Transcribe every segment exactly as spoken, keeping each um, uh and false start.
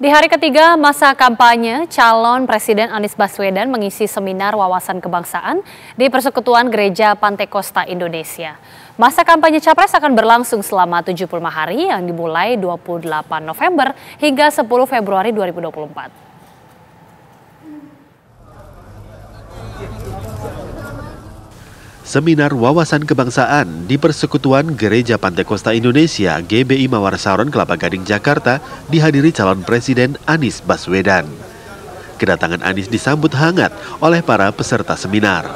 Di hari ketiga masa kampanye, calon Presiden Anies Baswedan mengisi seminar wawasan kebangsaan di Persekutuan Gereja Pantekosta Indonesia. Masa kampanye Capres akan berlangsung selama tujuh puluh lima hari yang dimulai dua puluh delapan November hingga sepuluh Februari dua ribu dua puluh empat. Seminar Wawasan Kebangsaan di Persekutuan Gereja Pantekosta Indonesia G B I Mawar Saron Kelapa Gading Jakarta dihadiri calon Presiden Anies Baswedan. Kedatangan Anies disambut hangat oleh para peserta seminar.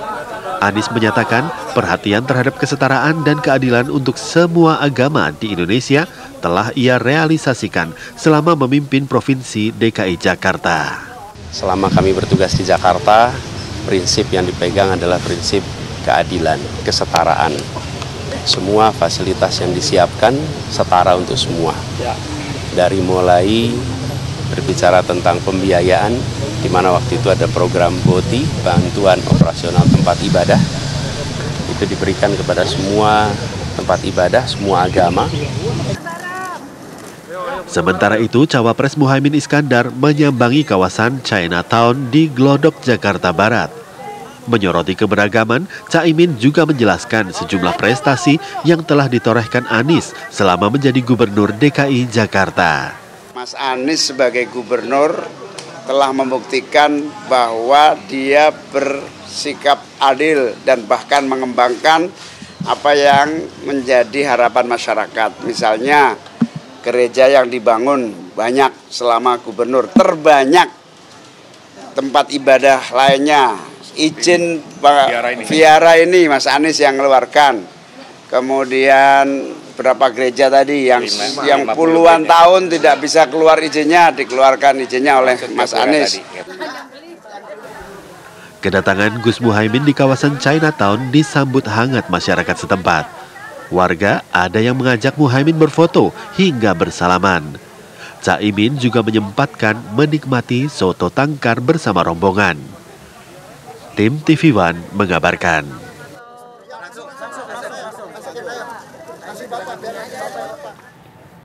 Anies menyatakan perhatian terhadap kesetaraan dan keadilan untuk semua agama di Indonesia telah ia realisasikan selama memimpin Provinsi D K I Jakarta. Selama kami bertugas di Jakarta, prinsip yang dipegang adalah prinsip keadilan, kesetaraan. Semua fasilitas yang disiapkan setara untuk semua. Dari mulai berbicara tentang pembiayaan, di mana waktu itu ada program B O T I, bantuan operasional tempat ibadah. Itu diberikan kepada semua tempat ibadah, semua agama. Sementara itu, Cawapres Muhaimin Iskandar menyambangi kawasan Chinatown di Glodok, Jakarta Barat. Menyoroti keberagaman, Caimin juga menjelaskan sejumlah prestasi yang telah ditorehkan Anies selama menjadi Gubernur D K I Jakarta. Mas Anies sebagai Gubernur telah membuktikan bahwa dia bersikap adil dan bahkan mengembangkan apa yang menjadi harapan masyarakat. Misalnya, gereja yang dibangun banyak selama Gubernur, terbanyak tempat ibadah lainnya. Izin viara ini. viara ini Mas Anies yang mengeluarkan, kemudian berapa gereja tadi yang lima, yang lima puluhan gereja. Tahun tidak bisa keluar izinnya, dikeluarkan izinnya oleh Mas Anies. Kedatangan Gus Muhaimin di kawasan Chinatown disambut hangat masyarakat setempat. Warga ada yang mengajak Muhaimin berfoto hingga bersalaman. Caimin juga menyempatkan menikmati soto tangkar bersama rombongan. Tim T V One mengabarkan.